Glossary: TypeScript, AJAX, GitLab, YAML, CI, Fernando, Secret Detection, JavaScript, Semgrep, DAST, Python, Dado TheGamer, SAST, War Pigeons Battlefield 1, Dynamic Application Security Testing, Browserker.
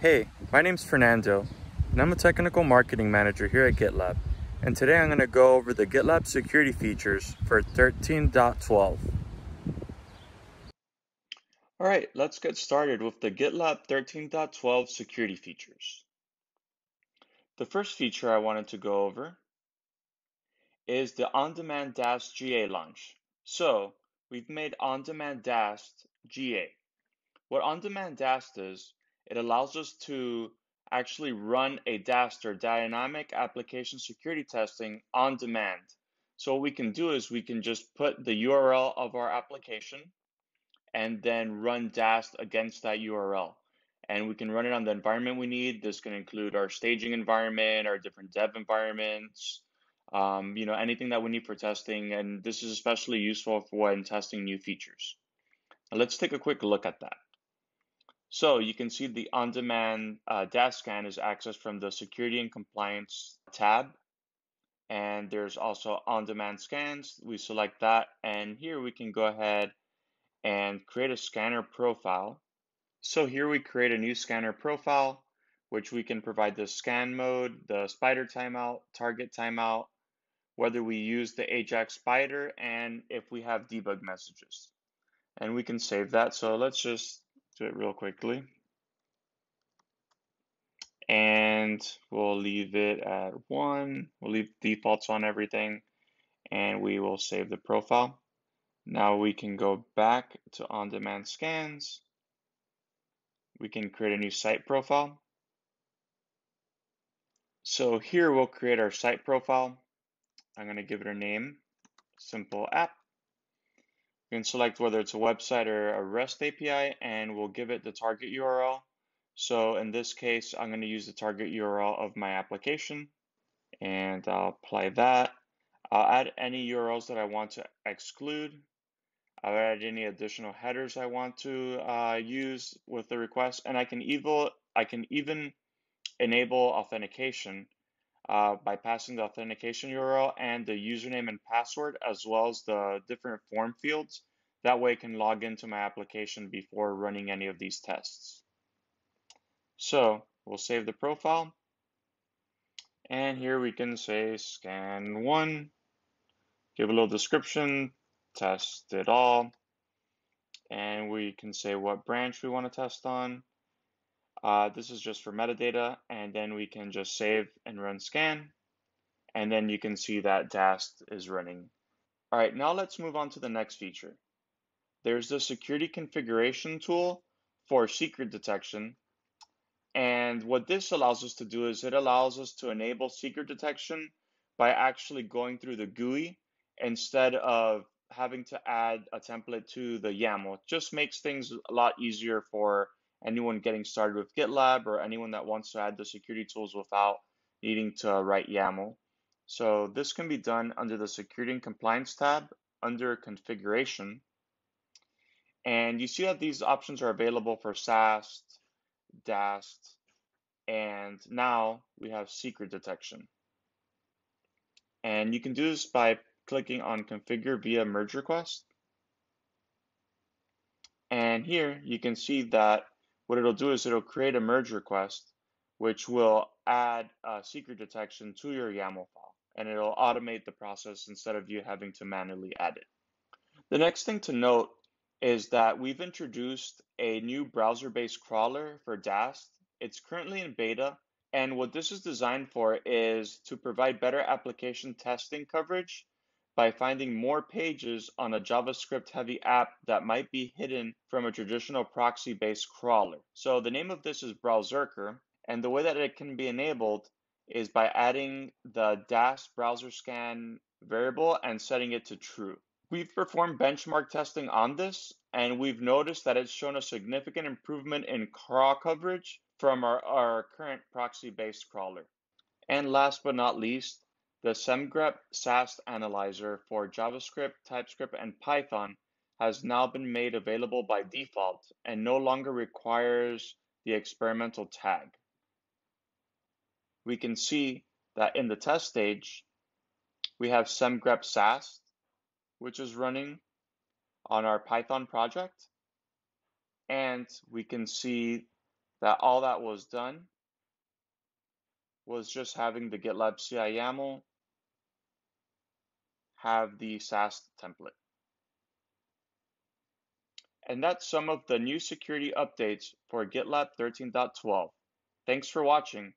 Hey, my name's Fernando, and I'm a technical marketing manager here at GitLab. And today I'm going to go over the GitLab security features for 13.12. All right, let's get started with the GitLab 13.12 security features. The first feature I wanted to go over is the on-demand dash GA launch. So we've made on-demand dash GA. What on-demand dash is, it allows us to actually run a DAST or Dynamic Application Security Testing on demand. So what we can do is we can just put the URL of our application and then run DAST against that URL. And we can run it on the environment we need. This can include our staging environment, our different dev environments, anything that we need for testing. And this is especially useful for when testing new features. Now let's take a quick look at that. So you can see the on-demand dash scan is accessed from the Security and Compliance tab. And there's also on-demand scans. We select that. And here we can go ahead and create a scanner profile. So here we create a new scanner profile, which we can provide the scan mode, the spider timeout, target timeout, whether we use the AJAX spider, and if we have debug messages. And we can save that. So let's just do it real quickly, and we'll leave it at 1. We'll leave defaults on everything, and we will save the profile. Now we can go back to on-demand scans. We can create a new site profile. So here we'll create our site profile. I'm going to give it a name, simple app. You can select whether it's a website or a REST API, and we'll give it the target URL. So in this case, I'm going to use the target URL of my application, and I'll apply that. I'll add any URLs that I want to exclude. I'll add any additional headers I want to use with the request, and I can even enable authentication by passing the authentication URL and the username and password, as well as the different form fields. That way I can log into my application before running any of these tests. So we'll save the profile. And here we can say scan 1, give a little description, test it all. And we can say what branch we want to test on. This is just for metadata, and then we can just save and run scan, and then you can see that DAST is running. All right, now let's move on to the next feature. There's the security configuration tool for secret detection, and what this allows us to do is it allows us to enable secret detection by actually going through the GUI instead of having to add a template to the YAML. It just makes things a lot easier for anyone getting started with GitLab or anyone that wants to add the security tools without needing to write YAML. So this can be done under the Security and Compliance tab under Configuration. And you see that these options are available for SAST, DAST, and now we have Secret Detection. And you can do this by clicking on Configure via Merge Request. And here you can see that what it'll do is it'll create a merge request, which will add secret detection to your YAML file, and it'll automate the process instead of you having to manually add it. The next thing to note is that we've introduced a new browser-based crawler for DAST. It's currently in beta, and what this is designed for is to provide better application testing coverage by finding more pages on a JavaScript-heavy app that might be hidden from a traditional proxy-based crawler. So the name of this is Browserker, and the way that it can be enabled is by adding the dash browser scan variable and setting it to true. We've performed benchmark testing on this, and we've noticed that it's shown a significant improvement in crawl coverage from our current proxy-based crawler. And last but not least, the Semgrep SAST analyzer for JavaScript, TypeScript, and Python has now been made available by default and no longer requires the experimental tag. We can see that in the test stage, we have Semgrep SAST, which is running on our Python project. And we can see that all that was done was just having the GitLab CI YAML have the SAST template. And that's some of the new security updates for GitLab 13.12. Thanks for watching.